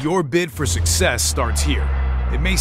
Your bid for success starts here. It may